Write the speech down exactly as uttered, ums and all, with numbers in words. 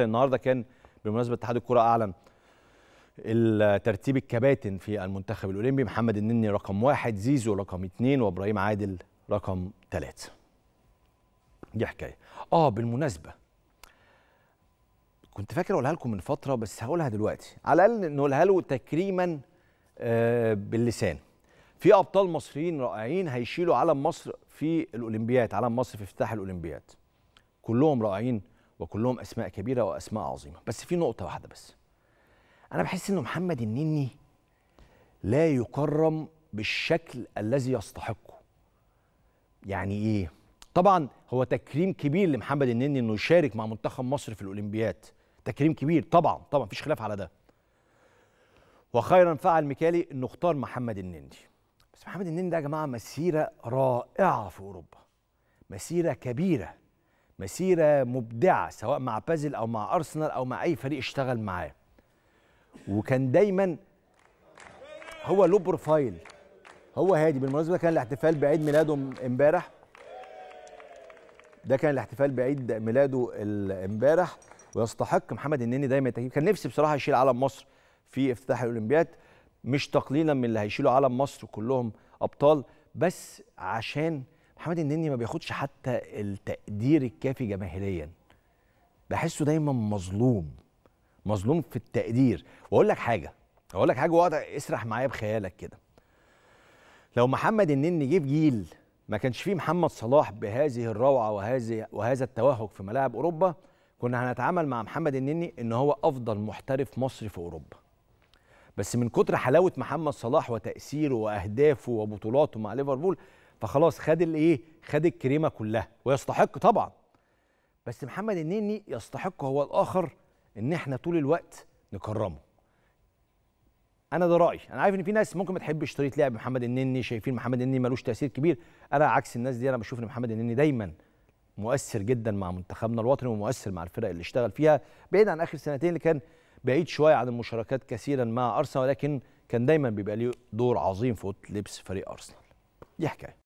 النهارده كان بمناسبه اتحاد الكره اعلن ترتيب الكباتن في المنتخب الاولمبي. محمد النني رقم واحد، زيزو رقم اثنين، وابراهيم عادل رقم ثلاثة. دي حكايه. اه بالمناسبه كنت فاكر اقولها لكم من فتره بس هقولها دلوقتي، على الاقل نقولها له تكريما باللسان. في ابطال مصريين رائعين هيشيلوا علم مصر في الاولمبياد، علم مصر في افتتاح الاولمبياد. كلهم رائعين وكلهم اسماء كبيره واسماء عظيمه، بس في نقطه واحده بس. انا بحس ان محمد النني لا يكرم بالشكل الذي يستحقه. يعني ايه؟ طبعا هو تكريم كبير لمحمد النني انه يشارك مع منتخب مصر في الاولمبياد، تكريم كبير طبعا طبعا مفيش خلاف على ده. وخيرا فعل ميكالي انه اختار محمد النني. بس محمد النني ده يا جماعه مسيره رائعه في اوروبا. مسيره كبيره، مسيرة مبدعة، سواء مع بازل أو مع أرسنال أو مع أي فريق اشتغل معاه. وكان دايما هو له بروفايل، هو هادي. بالمناسبة كان الاحتفال بعيد ميلاده امبارح. ده كان الاحتفال بعيد ميلاده امبارح، ويستحق محمد النني دايما التكريم. كان نفسي بصراحة يشيل علم مصر في افتتاح الأولمبياد، مش تقليلا من اللي هيشيلوا علم مصر كلهم أبطال، بس عشان محمد النني ما بياخدش حتى التقدير الكافي جماهيريا. بحسه دايما مظلوم، مظلوم في التقدير. واقول لك حاجه، اقول لك حاجه واقعد اسرح معايا بخيالك كده. لو محمد النني جه في جيل ما كانش فيه محمد صلاح بهذه الروعه وهذه وهذا التوهج في ملاعب اوروبا، كنا هنتعامل مع محمد النني ان هو افضل محترف مصري في اوروبا. بس من كتر حلاوه محمد صلاح وتاثيره واهدافه وبطولاته مع ليفربول، فخلاص خد الايه؟ خد الكريمه كلها، ويستحق طبعا. بس محمد النني يستحق هو الاخر ان احنا طول الوقت نكرمه. انا ده رايي، انا عارف ان في ناس ممكن ما تحبش طريقه لعب محمد النني، شايفين محمد النني ملوش تاثير كبير. انا عكس الناس دي، انا بشوف ان محمد النني دايما مؤثر جدا مع منتخبنا الوطني، ومؤثر مع الفرق اللي اشتغل فيها، بعيد عن اخر سنتين اللي كان بعيد شويه عن المشاركات كثيرا مع ارسنال، ولكن كان دايما بيبقى ليه دور عظيم في اوضه لبس فريق ارسنال. دي حكايه.